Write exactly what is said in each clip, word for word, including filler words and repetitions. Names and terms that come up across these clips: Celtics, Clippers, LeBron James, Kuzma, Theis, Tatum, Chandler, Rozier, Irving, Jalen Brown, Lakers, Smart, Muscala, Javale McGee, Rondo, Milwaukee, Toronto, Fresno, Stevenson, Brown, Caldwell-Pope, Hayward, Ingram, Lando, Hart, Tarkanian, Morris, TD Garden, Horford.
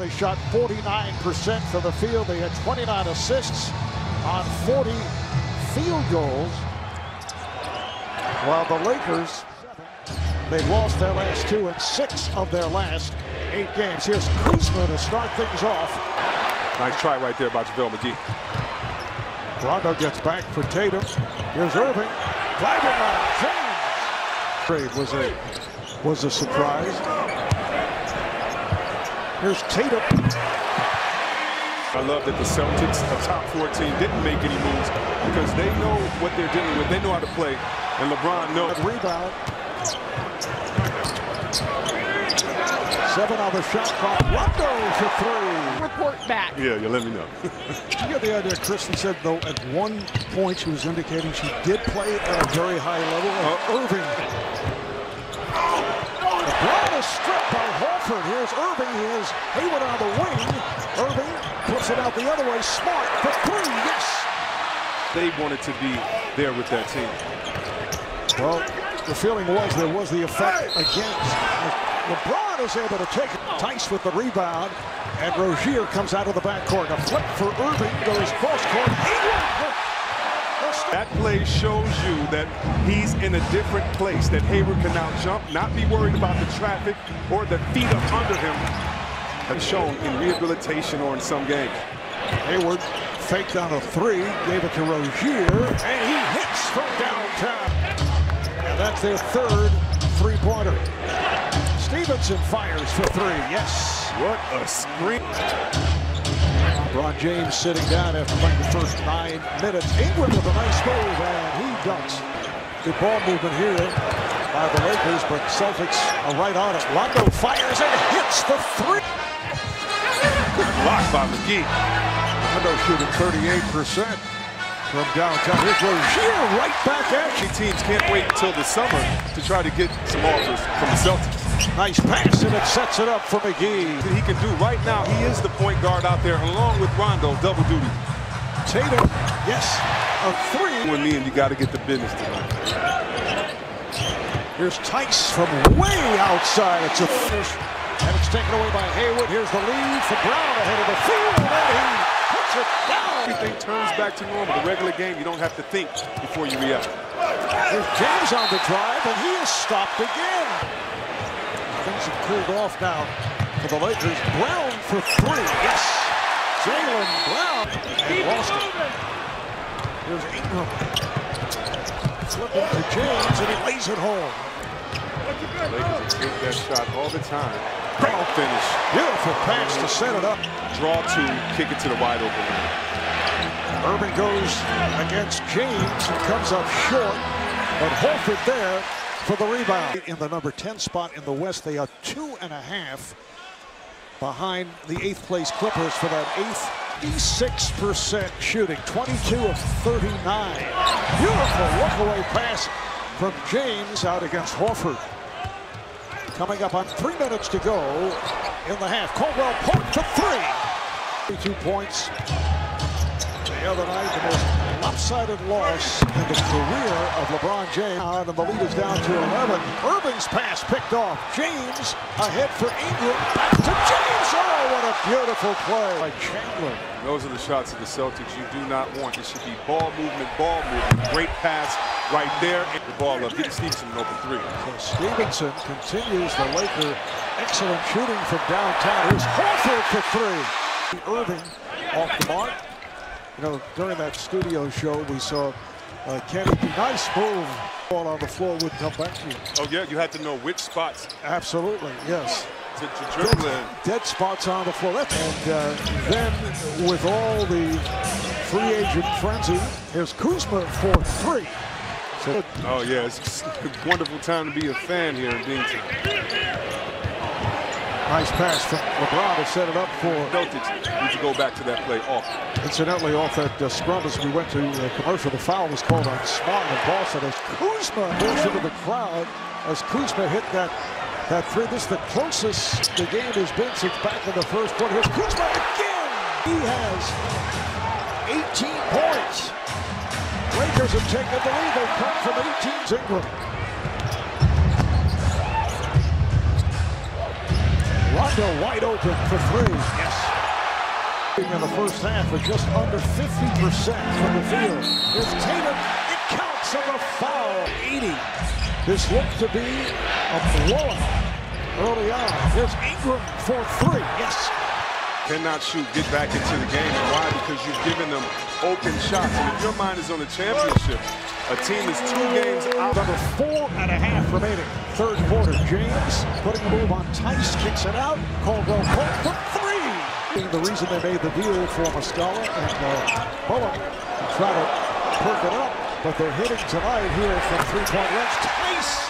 They shot forty-nine percent from the field. They had twenty-nine assists on forty field goals. While the Lakers, they've lost their last two and six of their last eight games. Here's Kuzma to start things off. Nice try right there by Javale McGee. Rondo gets back for Tatum. Here's Irving. Flagging on James. Trade was a, was a surprise. Here's Tatum. I love that the Celtics, a top four team, didn't make any moves because they know what they're dealing with. They know how to play, and LeBron knows. Rebound. Seven on the shot clock. Rondo for three. Report back. Yeah, you let me know. You get the idea. Kristen said, though, at one point she was indicating she did play at a very high level. Uh, Irving. Brown is stripped by Horford. Here's Irving. Here's Hayward on the wing. Irving puts it out the other way. Smart for three. Yes. They wanted to be there with that team. Well, the feeling was there was the effect against. LeBron is able to take it. Theis with the rebound. And Rozier comes out of the backcourt. A flip for Irving goes cross court. That play shows you that he's in a different place, that Hayward can now jump, not be worried about the traffic or the feet up under him. That's shown in rehabilitation or in some games. Hayward faked on a three, gave it to Rozier, and he hits from downtown. And that's their third three-pointer. Stevenson fires for three, yes. What a screen. LeBron James sitting down after playing the first nine minutes. Ingram with a nice move, and he dunks. Good ball movement here by the Lakers, but Celtics are right on it. Lando fires and hits the three. Good block by McGee. Lando shooting thirty-eight percent from downtown. Here's Rozier right back at you. Teams can't wait until the summer to try to get some offers from the Celtics. Nice pass, and it sets it up for McGee. He can do right now. He is the point guard out there, along with Rondo, double duty. Tatum, yes, a three. With me, and you got to get the business tonight. Here's Theis from way outside. It's a finish, and it's taken away by Hayward. Here's the lead for Brown ahead of the field, and he puts it down. Everything turns back to normal. The regular game, you don't have to think before you react. There's James on the drive, and he is stopped again. Things have cooled off now for the Lakers. Brown for three. Yes. Jalen Brown. And lost it. Here's Ingram. Flipping to James, and he lays it home. The Lakers take that shot all the time. Brown finish. Beautiful pass to set it up. Draw two, kick it to the wide open. Irving goes against James and comes up short. But Horford there for the rebound. In the number ten spot in the West, they are two and a half behind the eighth place Clippers for that eighth. Fifty-six percent shooting, twenty-two of thirty-nine. Beautiful walkaway pass from James out against Horford. Coming up on three minutes to go in the half. Caldwell-Pope to three. Two points. The other night, the most lopsided loss in the career of LeBron James. And the lead is down to eleven. Irving's pass picked off. James ahead for Ingram. Back to James. Oh, what a beautiful play by Chandler. Those are the shots of the Celtics you do not want. It should be ball movement, ball movement. Great pass right there. And the ball up. Get Stevenson an open three. So Stevenson continues the Laker. Excellent shooting from downtown. Here's Horford for three. Irving off the mark. You know, during that studio show, we saw uh, Kenny do nice move. Ball on the floor would come back to you. Oh, yeah, you had to know which spots. Absolutely, yes. To, to dribble in. Dead spots on the floor. And uh, then, with all the free agent frenzy, here's Kuzma for three. So, oh, yeah, it's a wonderful time to be a fan here in Deanton. Nice pass from LeBron to set it up for Celtics. Need to go back to that play off. Incidentally, off that uh, scrum as we went to uh, commercial, the foul was called on Smart and Boston as Kuzma moves into the crowd as Kuzma hit that that three. This is the closest the game has been since back in the first quarter. Here's Kuzma again. He has eighteen points. Lakers have taken the lead. They've come from eighteen. Ingram. Rondo wide open for three. Yes. In the first half with just under fifty percent from the field. There's Tatum. It counts on a foul. eighty. This looked to be a blowout early on. There's Ingram for three. Yes. Cannot shoot. Get back into the game. Why? Because you've given them open shots. And if your mind is on the championship, a team is two games out. Number four and a half remaining. Third quarter. James putting the move on Theis. Kicks it out. Caldwell-Pope for three. The reason they made the deal for Muscala and uh, Bullock try to perk it up. But they're hitting tonight here from three-point range. Theis.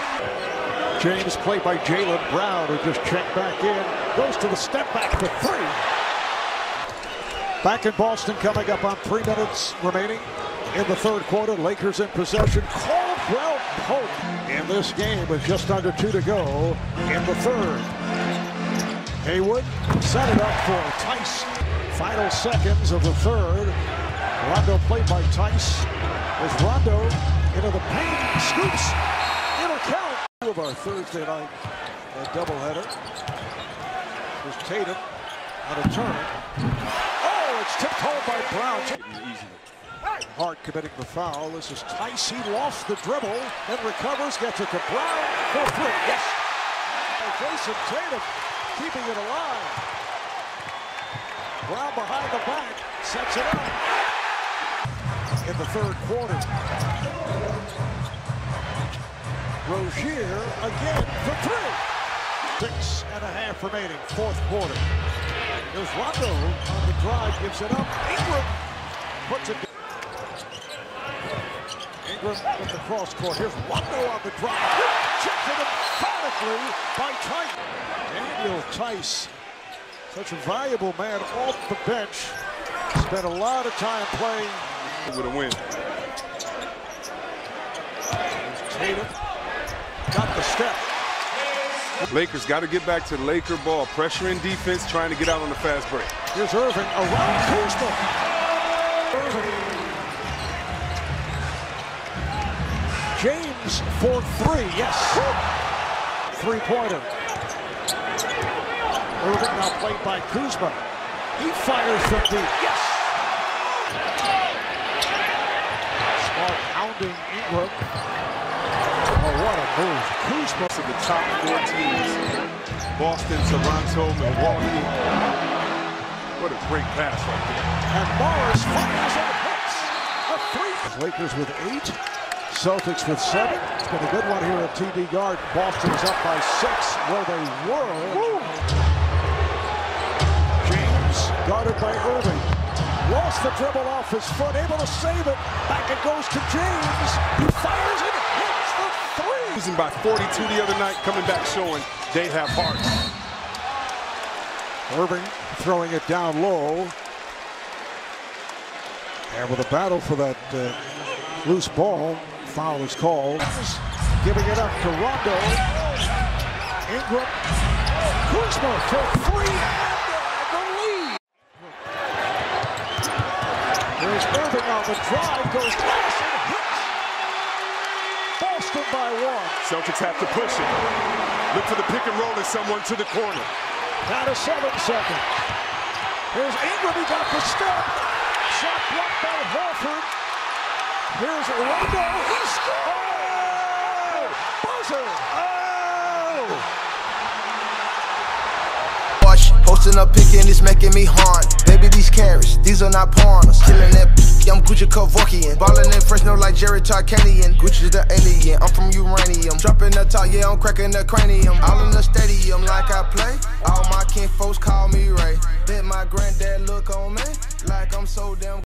James played by Jalen Brown, who just checked back in. Goes to the step back for three. Back in Boston, coming up on three minutes remaining in the third quarter. Lakers in possession. Caldwell-Pope in this game with just under two to go in the third. Hayward set it up for Theis. Final seconds of the third. Rondo played by Theis. As Rondo into the paint, scoops. It'll count. Of our Thursday night a doubleheader. There's Tatum on a turn. It's tipped home by Brown. Hart committing the foul. This is Theis. He lost the dribble, then recovers, gets it to Brown for three. Yes. And Jason Tatum keeping it alive. Brown behind the back, sets it up in the third quarter. Rozier again for three. Six and a half remaining, fourth quarter. There's Rondo on the drive, gives it up. Ingram puts it down. Ingram with the cross court. Here's Rondo on the drive. Checked it emphatically by Theis. Daniel Theis, such a valuable man off the bench. Spent a lot of time playing. With a win. There's Tatum. Got the step. Lakers got to get back to Laker ball. Pressuring defense, trying to get out on the fast break. Here's Irving around Kuzma. James for three. Yes. Three-pointer. Irving now played by Kuzma. He fires from deep. Yes. Smart hounding Ingram. Oh, what a move. Kuzma to the top four teams. Boston, Toronto, Milwaukee. What a great pass right there. And Morris fires on the hits. A three. Lakers with eight. Celtics with seven. It's been a good one here at T D Garden. Boston is up by six where they were. Woo. James guarded by Irving. Lost the dribble off his foot. Able to save it. Back it goes to James. He fires it. Losing by forty-two the other night, coming back showing they have heart. Irving throwing it down low. And with a battle for that uh, loose ball, foul is called. Giving it up to Rondo. Ingram. Kuzma for three and the lead. There's Irving on the drive, goes past and hits. Boston by one. Celtics have to push it. Look for the pick and roll and someone to the corner. Now to seven seconds. Here's Ingram. He got the step. Shot blocked by Horford. Here's Rondo. He scored. Buzzer. Oh. Posting up picking, it's making me hard. Baby, these carrots, these are not porn. Killing that, I'm Gucci Kevorkian. Ballin' in Fresno like Jerry Tarkanian. Gucci's the alien, I'm from uranium. Dropping the top, yeah, I'm cracking the cranium. All in the stadium like I play. All my kin folks call me Ray. Bet my granddad look on me like I'm so damn